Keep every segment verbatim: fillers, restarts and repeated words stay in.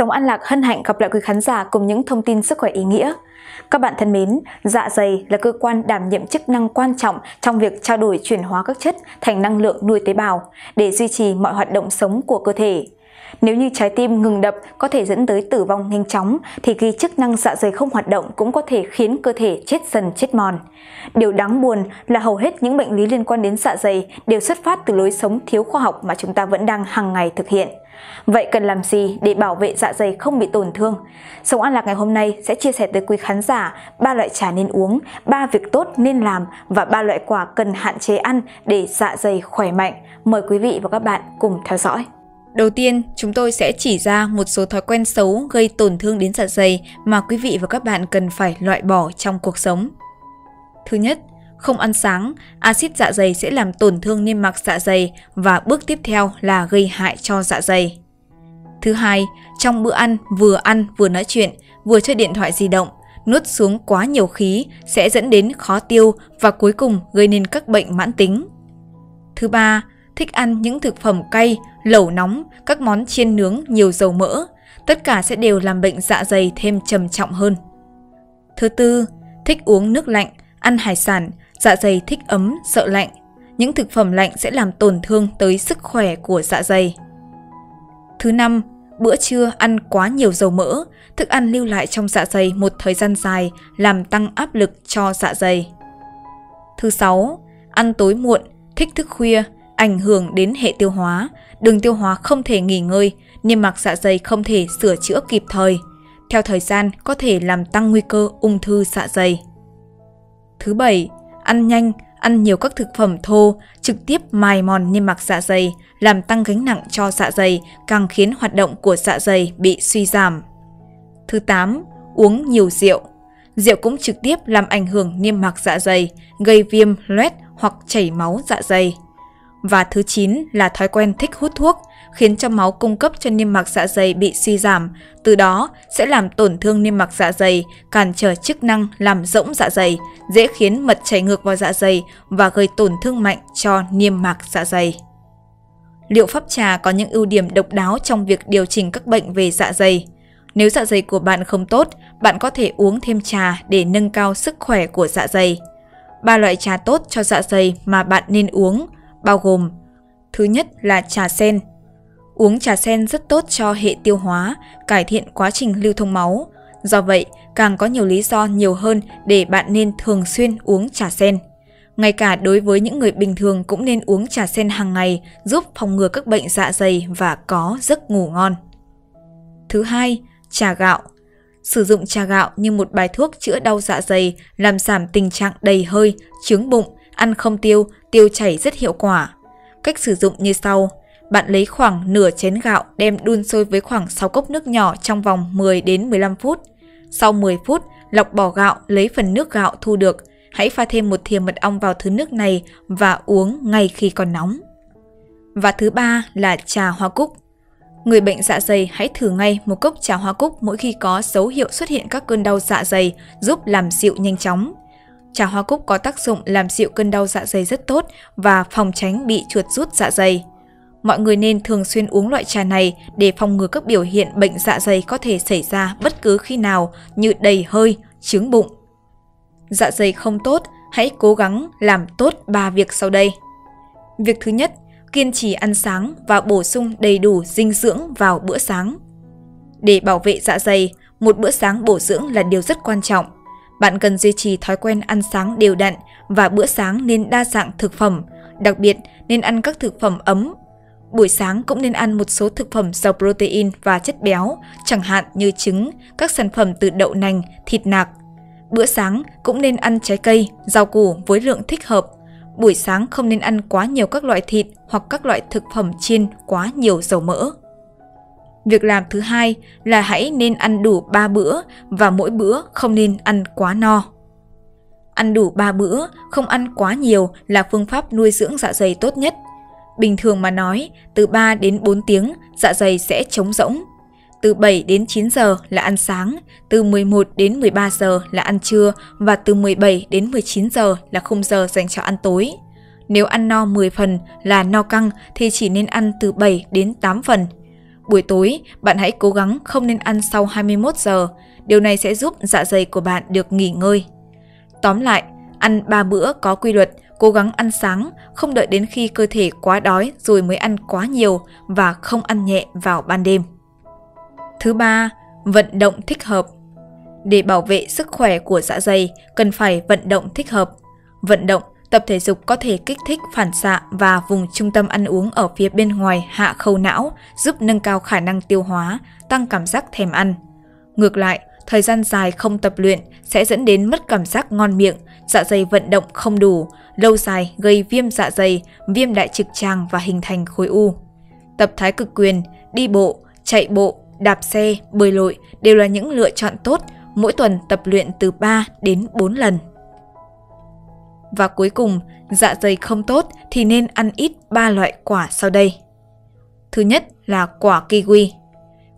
Sống An Lạc hân hạnh gặp lại quý khán giả cùng những thông tin sức khỏe ý nghĩa. Các bạn thân mến, dạ dày là cơ quan đảm nhiệm chức năng quan trọng trong việc trao đổi chuyển hóa các chất thành năng lượng nuôi tế bào để duy trì mọi hoạt động sống của cơ thể. Nếu như trái tim ngừng đập có thể dẫn tới tử vong nhanh chóng, thì khi chức năng dạ dày không hoạt động cũng có thể khiến cơ thể chết dần chết mòn. Điều đáng buồn là hầu hết những bệnh lý liên quan đến dạ dày đều xuất phát từ lối sống thiếu khoa học mà chúng ta vẫn đang hàng ngày thực hiện. Vậy cần làm gì để bảo vệ dạ dày không bị tổn thương? Sống An Lạc ngày hôm nay sẽ chia sẻ tới quý khán giả ba loại trà nên uống, ba việc tốt nên làm và ba loại quả cần hạn chế ăn để dạ dày khỏe mạnh. Mời quý vị và các bạn cùng theo dõi. Đầu tiên, chúng tôi sẽ chỉ ra một số thói quen xấu gây tổn thương đến dạ dày mà quý vị và các bạn cần phải loại bỏ trong cuộc sống. Thứ nhất, không ăn sáng, axit dạ dày sẽ làm tổn thương niêm mạc dạ dày và bước tiếp theo là gây hại cho dạ dày. Thứ hai, trong bữa ăn vừa ăn vừa nói chuyện, vừa chơi điện thoại di động, nuốt xuống quá nhiều khí sẽ dẫn đến khó tiêu và cuối cùng gây nên các bệnh mãn tính. Thứ ba, thích ăn những thực phẩm cay, lẩu nóng, các món chiên nướng nhiều dầu mỡ, tất cả sẽ đều làm bệnh dạ dày thêm trầm trọng hơn. Thứ tư, thích uống nước lạnh, ăn hải sản, dạ dày thích ấm, sợ lạnh. Những thực phẩm lạnh sẽ làm tổn thương tới sức khỏe của dạ dày. Thứ năm, bữa trưa ăn quá nhiều dầu mỡ, thức ăn lưu lại trong dạ dày một thời gian dài làm tăng áp lực cho dạ dày. Thứ sáu, ăn tối muộn, thích thức khuya, ảnh hưởng đến hệ tiêu hóa, đường tiêu hóa không thể nghỉ ngơi, niêm mạc dạ dày không thể sửa chữa kịp thời. Theo thời gian có thể làm tăng nguy cơ ung thư dạ dày. Thứ bảy, ăn nhanh, ăn nhiều các thực phẩm thô, trực tiếp mài mòn niêm mạc dạ dày, làm tăng gánh nặng cho dạ dày, càng khiến hoạt động của dạ dày bị suy giảm. Thứ tám, uống nhiều rượu. Rượu cũng trực tiếp làm ảnh hưởng niêm mạc dạ dày, gây viêm loét hoặc chảy máu dạ dày. Và thứ chín là thói quen thích hút thuốc, khiến cho máu cung cấp cho niêm mạc dạ dày bị suy giảm, từ đó sẽ làm tổn thương niêm mạc dạ dày, cản trở chức năng làm rỗng dạ dày, dễ khiến mật chảy ngược vào dạ dày và gây tổn thương mạnh cho niêm mạc dạ dày. Liệu pháp trà có những ưu điểm độc đáo trong việc điều chỉnh các bệnh về dạ dày. Nếu dạ dày của bạn không tốt, bạn có thể uống thêm trà để nâng cao sức khỏe của dạ dày. Ba loại trà tốt cho dạ dày mà bạn nên uống bao gồm: thứ nhất là trà sen. Uống trà sen rất tốt cho hệ tiêu hóa, cải thiện quá trình lưu thông máu. Do vậy, càng có nhiều lý do nhiều hơn để bạn nên thường xuyên uống trà sen. Ngay cả đối với những người bình thường cũng nên uống trà sen hàng ngày, giúp phòng ngừa các bệnh dạ dày và có giấc ngủ ngon. Thứ hai, trà gạo. Sử dụng trà gạo như một bài thuốc chữa đau dạ dày, làm giảm tình trạng đầy hơi, chướng bụng, ăn không tiêu, tiêu chảy rất hiệu quả. Cách sử dụng như sau. Bạn lấy khoảng nửa chén gạo đem đun sôi với khoảng sáu cốc nước nhỏ trong vòng mười đến mười lăm phút. Sau mười phút, lọc bỏ gạo, lấy phần nước gạo thu được. Hãy pha thêm một thìa mật ong vào thứ nước này và uống ngay khi còn nóng. Và thứ ba là trà hoa cúc. Người bệnh dạ dày hãy thử ngay một cốc trà hoa cúc mỗi khi có dấu hiệu xuất hiện các cơn đau dạ dày, giúp làm dịu nhanh chóng. Trà hoa cúc có tác dụng làm dịu cơn đau dạ dày rất tốt và phòng tránh bị chuột rút dạ dày. Mọi người nên thường xuyên uống loại trà này để phòng ngừa các biểu hiện bệnh dạ dày có thể xảy ra bất cứ khi nào như đầy hơi, chướng bụng. Dạ dày không tốt, hãy cố gắng làm tốt ba việc sau đây. Việc thứ nhất, kiên trì ăn sáng và bổ sung đầy đủ dinh dưỡng vào bữa sáng. Để bảo vệ dạ dày, một bữa sáng bổ dưỡng là điều rất quan trọng. Bạn cần duy trì thói quen ăn sáng đều đặn và bữa sáng nên đa dạng thực phẩm, đặc biệt nên ăn các thực phẩm ấm. Buổi sáng cũng nên ăn một số thực phẩm giàu protein và chất béo, chẳng hạn như trứng, các sản phẩm từ đậu nành, thịt nạc. Bữa sáng cũng nên ăn trái cây, rau củ với lượng thích hợp. Buổi sáng không nên ăn quá nhiều các loại thịt hoặc các loại thực phẩm chiên quá nhiều dầu mỡ. Việc làm thứ hai là hãy nên ăn đủ ba bữa và mỗi bữa không nên ăn quá no. Ăn đủ ba bữa, không ăn quá nhiều là phương pháp nuôi dưỡng dạ dày tốt nhất. Bình thường mà nói, từ ba đến bốn tiếng dạ dày sẽ trống rỗng. Từ bảy đến chín giờ là ăn sáng, từ mười một đến mười ba giờ là ăn trưa và từ mười bảy đến mười chín giờ là khung giờ dành cho ăn tối. Nếu ăn no mười phần là no căng thì chỉ nên ăn từ bảy đến tám phần. Buổi tối, bạn hãy cố gắng không nên ăn sau hai mươi mốt giờ, điều này sẽ giúp dạ dày của bạn được nghỉ ngơi. Tóm lại, ăn ba bữa có quy luật, cố gắng ăn sáng, không đợi đến khi cơ thể quá đói rồi mới ăn quá nhiều và không ăn nhẹ vào ban đêm. Thứ ba, vận động thích hợp. Để bảo vệ sức khỏe của dạ dày, cần phải vận động thích hợp. Vận động, tập thể dục có thể kích thích phản xạ và vùng trung tâm ăn uống ở phía bên ngoài hạ khâu não, giúp nâng cao khả năng tiêu hóa, tăng cảm giác thèm ăn. Ngược lại, thời gian dài không tập luyện sẽ dẫn đến mất cảm giác ngon miệng, dạ dày vận động không đủ, lâu dài gây viêm dạ dày, viêm đại trực tràng và hình thành khối u. Tập thái cực quyền, đi bộ, chạy bộ, đạp xe, bơi lội đều là những lựa chọn tốt, mỗi tuần tập luyện từ ba đến bốn lần. Và cuối cùng, dạ dày không tốt thì nên ăn ít ba loại quả sau đây. Thứ nhất là quả kiwi.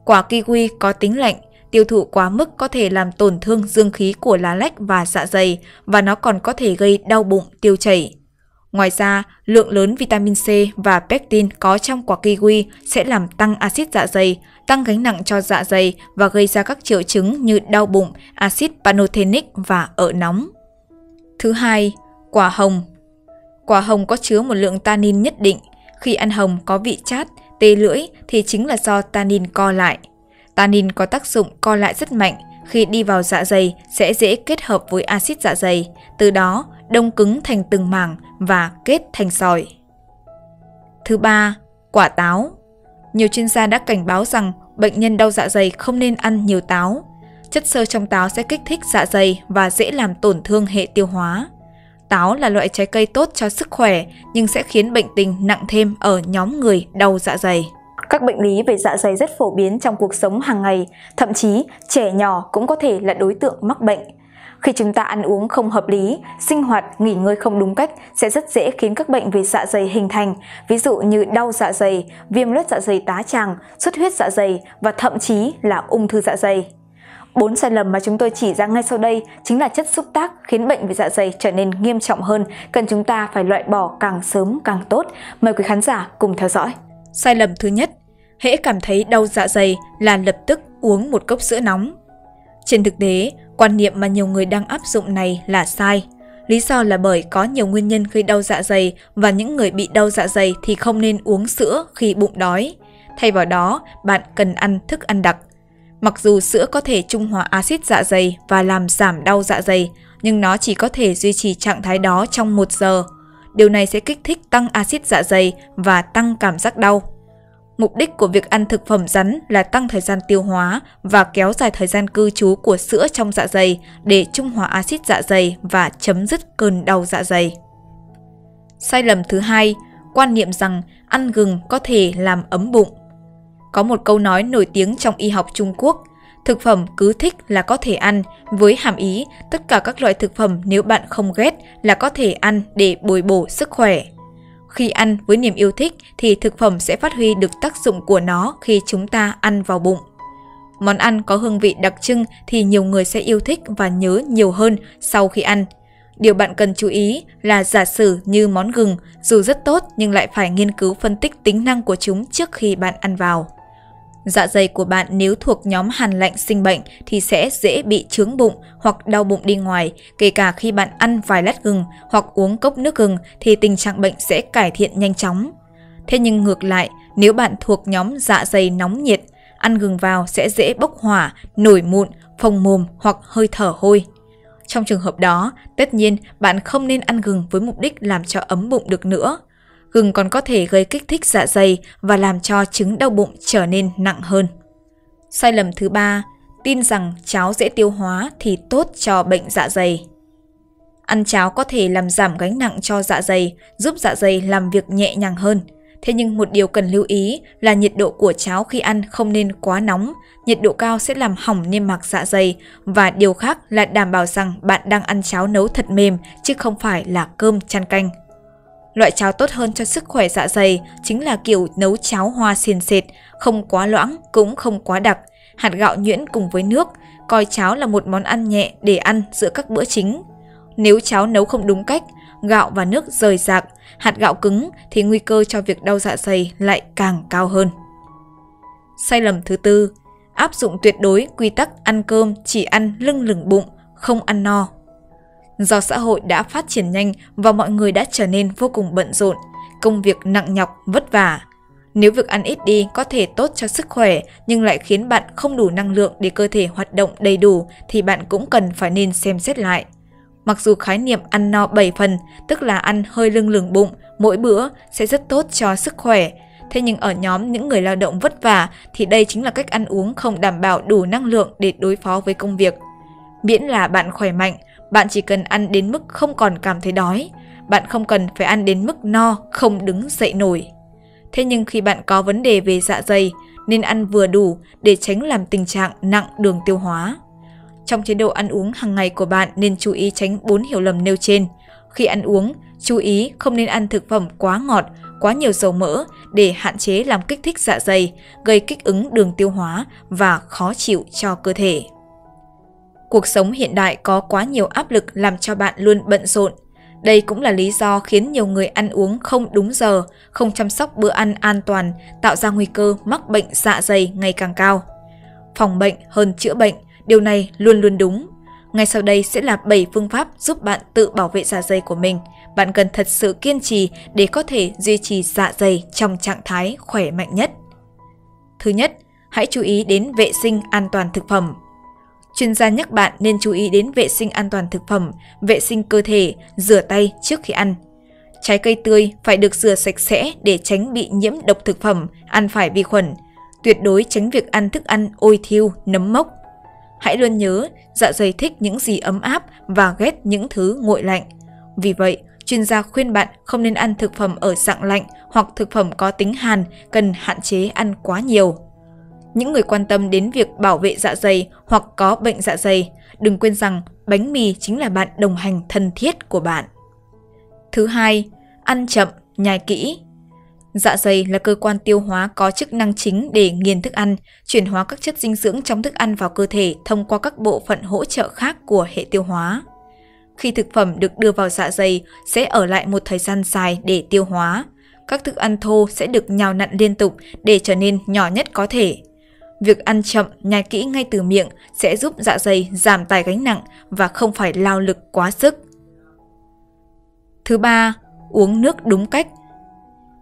Quả kiwi có tính lạnh, tiêu thụ quá mức có thể làm tổn thương dương khí của lá lách và dạ dày, và nó còn có thể gây đau bụng, tiêu chảy. Ngoài ra, lượng lớn vitamin C và pectin có trong quả kiwi sẽ làm tăng axit dạ dày, tăng gánh nặng cho dạ dày và gây ra các triệu chứng như đau bụng, axit pantothenic và ở nóng. Thứ hai, quả hồng. Quả hồng có chứa một lượng tannin nhất định. Khi ăn hồng có vị chát, tê lưỡi thì chính là do tannin co lại. Tannin có tác dụng co lại rất mạnh, khi đi vào dạ dày sẽ dễ kết hợp với axit dạ dày, từ đó đông cứng thành từng mảng và kết thành sỏi. Thứ ba, quả táo. Nhiều chuyên gia đã cảnh báo rằng bệnh nhân đau dạ dày không nên ăn nhiều táo. Chất xơ trong táo sẽ kích thích dạ dày và dễ làm tổn thương hệ tiêu hóa. Táo là loại trái cây tốt cho sức khỏe nhưng sẽ khiến bệnh tình nặng thêm ở nhóm người đau dạ dày. Các bệnh lý về dạ dày rất phổ biến trong cuộc sống hàng ngày, thậm chí trẻ nhỏ cũng có thể là đối tượng mắc bệnh. Khi chúng ta ăn uống không hợp lý, sinh hoạt, nghỉ ngơi không đúng cách sẽ rất dễ khiến các bệnh về dạ dày hình thành, ví dụ như đau dạ dày, viêm loét dạ dày tá tràng, xuất huyết dạ dày và thậm chí là ung thư dạ dày. Bốn sai lầm mà chúng tôi chỉ ra ngay sau đây chính là chất xúc tác khiến bệnh về dạ dày trở nên nghiêm trọng hơn, cần chúng ta phải loại bỏ càng sớm càng tốt. Mời quý khán giả cùng theo dõi. Sai lầm thứ nhất, hễ cảm thấy đau dạ dày là lập tức uống một cốc sữa nóng. Trên thực tế, quan niệm mà nhiều người đang áp dụng này là sai. Lý do là bởi có nhiều nguyên nhân gây đau dạ dày và những người bị đau dạ dày thì không nên uống sữa khi bụng đói. Thay vào đó, bạn cần ăn thức ăn đặc. Mặc dù sữa có thể trung hòa axit dạ dày và làm giảm đau dạ dày, nhưng nó chỉ có thể duy trì trạng thái đó trong một giờ. Điều này sẽ kích thích tăng axit dạ dày và tăng cảm giác đau. Mục đích của việc ăn thực phẩm rắn là tăng thời gian tiêu hóa và kéo dài thời gian cư trú của sữa trong dạ dày để trung hòa axit dạ dày và chấm dứt cơn đau dạ dày. Sai lầm thứ hai, quan niệm rằng ăn gừng có thể làm ấm bụng. Có một câu nói nổi tiếng trong y học Trung Quốc, thực phẩm cứ thích là có thể ăn, với hàm ý tất cả các loại thực phẩm nếu bạn không ghét là có thể ăn để bồi bổ sức khỏe. Khi ăn với niềm yêu thích thì thực phẩm sẽ phát huy được tác dụng của nó khi chúng ta ăn vào bụng. Món ăn có hương vị đặc trưng thì nhiều người sẽ yêu thích và nhớ nhiều hơn sau khi ăn. Điều bạn cần chú ý là giả sử như món gừng dù rất tốt nhưng lại phải nghiên cứu phân tích tính năng của chúng trước khi bạn ăn vào. Dạ dày của bạn nếu thuộc nhóm hàn lạnh sinh bệnh thì sẽ dễ bị chướng bụng hoặc đau bụng đi ngoài, kể cả khi bạn ăn vài lát gừng hoặc uống cốc nước gừng thì tình trạng bệnh sẽ cải thiện nhanh chóng. Thế nhưng ngược lại, nếu bạn thuộc nhóm dạ dày nóng nhiệt, ăn gừng vào sẽ dễ bốc hỏa, nổi mụn, phồng mồm hoặc hơi thở hôi. Trong trường hợp đó, tất nhiên bạn không nên ăn gừng với mục đích làm cho ấm bụng được nữa. Gừng còn có thể gây kích thích dạ dày và làm cho chứng đau bụng trở nên nặng hơn. Sai lầm thứ ba, tin rằng cháo dễ tiêu hóa thì tốt cho bệnh dạ dày. Ăn cháo có thể làm giảm gánh nặng cho dạ dày, giúp dạ dày làm việc nhẹ nhàng hơn. Thế nhưng một điều cần lưu ý là nhiệt độ của cháo khi ăn không nên quá nóng, nhiệt độ cao sẽ làm hỏng niêm mạc dạ dày, và điều khác là đảm bảo rằng bạn đang ăn cháo nấu thật mềm chứ không phải là cơm chan canh. Loại cháo tốt hơn cho sức khỏe dạ dày chính là kiểu nấu cháo hoa xiên xệt, không quá loãng cũng không quá đặc, hạt gạo nhuyễn cùng với nước, coi cháo là một món ăn nhẹ để ăn giữa các bữa chính. Nếu cháo nấu không đúng cách, gạo và nước rời rạc, hạt gạo cứng thì nguy cơ cho việc đau dạ dày lại càng cao hơn. Sai lầm thứ tư, áp dụng tuyệt đối quy tắc ăn cơm chỉ ăn lưng lửng bụng, không ăn no. Do xã hội đã phát triển nhanh và mọi người đã trở nên vô cùng bận rộn, công việc nặng nhọc, vất vả. Nếu việc ăn ít đi có thể tốt cho sức khỏe nhưng lại khiến bạn không đủ năng lượng để cơ thể hoạt động đầy đủ thì bạn cũng cần phải nên xem xét lại. Mặc dù khái niệm ăn no bảy phần, tức là ăn hơi lưng lửng bụng, mỗi bữa sẽ rất tốt cho sức khỏe. Thế nhưng ở nhóm những người lao động vất vả thì đây chính là cách ăn uống không đảm bảo đủ năng lượng để đối phó với công việc. Miễn là bạn khỏe mạnh, bạn chỉ cần ăn đến mức không còn cảm thấy đói. Bạn không cần phải ăn đến mức no, không đứng dậy nổi. Thế nhưng khi bạn có vấn đề về dạ dày, nên ăn vừa đủ để tránh làm tình trạng nặng đường tiêu hóa. Trong chế độ ăn uống hàng ngày của bạn nên chú ý tránh bốn hiểu lầm nêu trên. Khi ăn uống, chú ý không nên ăn thực phẩm quá ngọt, quá nhiều dầu mỡ để hạn chế làm kích thích dạ dày, gây kích ứng đường tiêu hóa và khó chịu cho cơ thể. Cuộc sống hiện đại có quá nhiều áp lực làm cho bạn luôn bận rộn. Đây cũng là lý do khiến nhiều người ăn uống không đúng giờ, không chăm sóc bữa ăn an toàn, tạo ra nguy cơ mắc bệnh dạ dày ngày càng cao. Phòng bệnh hơn chữa bệnh, điều này luôn luôn đúng. Ngay sau đây sẽ là bảy phương pháp giúp bạn tự bảo vệ dạ dày của mình. Bạn cần thật sự kiên trì để có thể duy trì dạ dày trong trạng thái khỏe mạnh nhất. Thứ nhất, hãy chú ý đến vệ sinh an toàn thực phẩm. Chuyên gia nhắc bạn nên chú ý đến vệ sinh an toàn thực phẩm, vệ sinh cơ thể, rửa tay trước khi ăn. Trái cây tươi phải được rửa sạch sẽ để tránh bị nhiễm độc thực phẩm, ăn phải vi khuẩn. Tuyệt đối tránh việc ăn thức ăn ôi thiêu, nấm mốc. Hãy luôn nhớ, dạ dày thích những gì ấm áp và ghét những thứ nguội lạnh. Vì vậy, chuyên gia khuyên bạn không nên ăn thực phẩm ở dạng lạnh hoặc thực phẩm có tính hàn, cần hạn chế ăn quá nhiều. Những người quan tâm đến việc bảo vệ dạ dày hoặc có bệnh dạ dày, đừng quên rằng bánh mì chính là bạn đồng hành thân thiết của bạn. Thứ hai, ăn chậm, nhai kỹ. Dạ dày là cơ quan tiêu hóa có chức năng chính để nghiền thức ăn, chuyển hóa các chất dinh dưỡng trong thức ăn vào cơ thể thông qua các bộ phận hỗ trợ khác của hệ tiêu hóa. Khi thực phẩm được đưa vào dạ dày sẽ ở lại một thời gian dài để tiêu hóa. Các thức ăn thô sẽ được nhào nặn liên tục để trở nên nhỏ nhất có thể. Việc ăn chậm, nhai kỹ ngay từ miệng sẽ giúp dạ dày giảm tải gánh nặng và không phải lao lực quá sức. Thứ ba, uống nước đúng cách.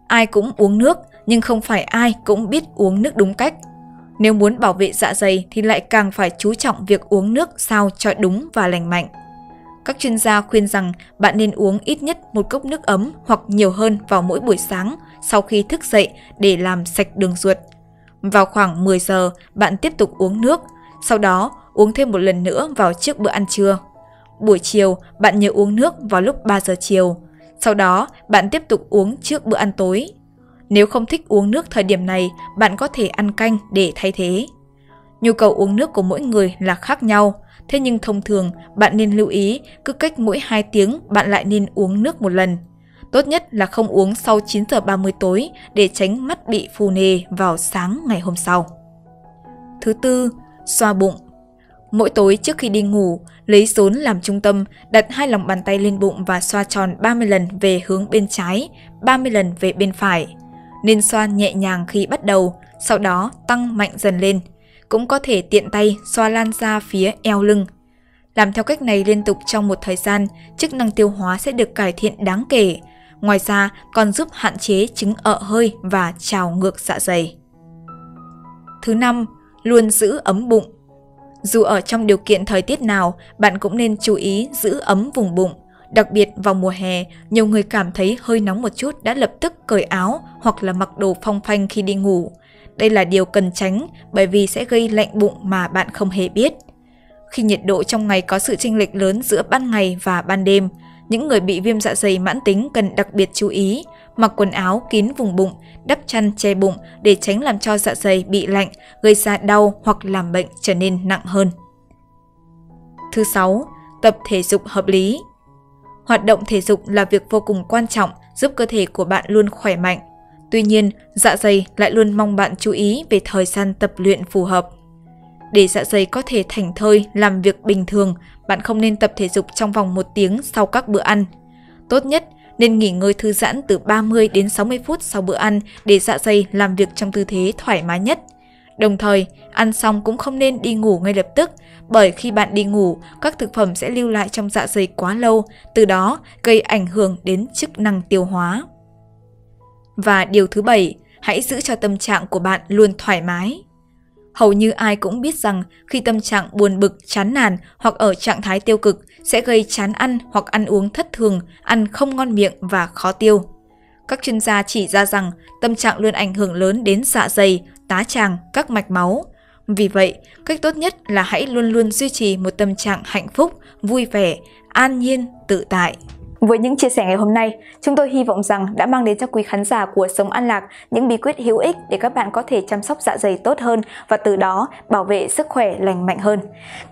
Ai cũng uống nước, nhưng không phải ai cũng biết uống nước đúng cách. Nếu muốn bảo vệ dạ dày thì lại càng phải chú trọng việc uống nước sao cho đúng và lành mạnh. Các chuyên gia khuyên rằng bạn nên uống ít nhất một cốc nước ấm hoặc nhiều hơn vào mỗi buổi sáng sau khi thức dậy để làm sạch đường ruột. Vào khoảng mười giờ, bạn tiếp tục uống nước, sau đó uống thêm một lần nữa vào trước bữa ăn trưa. Buổi chiều, bạn nhớ uống nước vào lúc ba giờ chiều, sau đó bạn tiếp tục uống trước bữa ăn tối. Nếu không thích uống nước thời điểm này, bạn có thể ăn canh để thay thế. Nhu cầu uống nước của mỗi người là khác nhau, thế nhưng thông thường bạn nên lưu ý cứ cách mỗi hai tiếng bạn lại nên uống nước một lần. Tốt nhất là không uống sau chín giờ ba mươi tối để tránh mắt bị phù nề vào sáng ngày hôm sau. Thứ tư, xoa bụng. Mỗi tối trước khi đi ngủ, lấy rốn làm trung tâm, đặt hai lòng bàn tay lên bụng và xoa tròn ba mươi lần về hướng bên trái, ba mươi lần về bên phải. Nên xoa nhẹ nhàng khi bắt đầu, sau đó tăng mạnh dần lên. Cũng có thể tiện tay xoa lan ra phía eo lưng. Làm theo cách này liên tục trong một thời gian, chức năng tiêu hóa sẽ được cải thiện đáng kể. Ngoài ra, còn giúp hạn chế chứng ợ hơi và trào ngược dạ dày. Thứ năm, luôn giữ ấm bụng. Dù ở trong điều kiện thời tiết nào, bạn cũng nên chú ý giữ ấm vùng bụng. Đặc biệt vào mùa hè, nhiều người cảm thấy hơi nóng một chút đã lập tức cởi áo hoặc là mặc đồ phong phanh khi đi ngủ. Đây là điều cần tránh bởi vì sẽ gây lạnh bụng mà bạn không hề biết. Khi nhiệt độ trong ngày có sự chênh lệch lớn giữa ban ngày và ban đêm, những người bị viêm dạ dày mãn tính cần đặc biệt chú ý, mặc quần áo kín vùng bụng, đắp chăn che bụng để tránh làm cho dạ dày bị lạnh, gây ra đau hoặc làm bệnh trở nên nặng hơn. Thứ sáu, tập thể dục hợp lý. Hoạt động thể dục là việc vô cùng quan trọng giúp cơ thể của bạn luôn khỏe mạnh. Tuy nhiên, dạ dày lại luôn mong bạn chú ý về thời gian tập luyện phù hợp. Để dạ dày có thể thảnh thơi làm việc bình thường, bạn không nên tập thể dục trong vòng một tiếng sau các bữa ăn. Tốt nhất nên nghỉ ngơi thư giãn từ ba mươi đến sáu mươi phút sau bữa ăn để dạ dày làm việc trong tư thế thoải mái nhất. Đồng thời, ăn xong cũng không nên đi ngủ ngay lập tức, bởi khi bạn đi ngủ, các thực phẩm sẽ lưu lại trong dạ dày quá lâu, từ đó gây ảnh hưởng đến chức năng tiêu hóa. Và điều thứ bảy, hãy giữ cho tâm trạng của bạn luôn thoải mái. Hầu như ai cũng biết rằng khi tâm trạng buồn bực, chán nản hoặc ở trạng thái tiêu cực sẽ gây chán ăn hoặc ăn uống thất thường, ăn không ngon miệng và khó tiêu. Các chuyên gia chỉ ra rằng tâm trạng luôn ảnh hưởng lớn đến dạ dày, tá tràng, các mạch máu. Vì vậy, cách tốt nhất là hãy luôn luôn duy trì một tâm trạng hạnh phúc, vui vẻ, an nhiên, tự tại. Với những chia sẻ ngày hôm nay, chúng tôi hy vọng rằng đã mang đến cho quý khán giả của Sống An Lạc những bí quyết hữu ích để các bạn có thể chăm sóc dạ dày tốt hơn và từ đó bảo vệ sức khỏe lành mạnh hơn.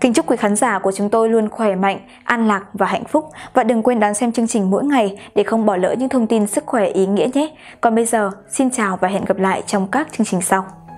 Kính chúc quý khán giả của chúng tôi luôn khỏe mạnh, an lạc và hạnh phúc. Và đừng quên đón xem chương trình mỗi ngày để không bỏ lỡ những thông tin sức khỏe ý nghĩa nhé. Còn bây giờ, xin chào và hẹn gặp lại trong các chương trình sau.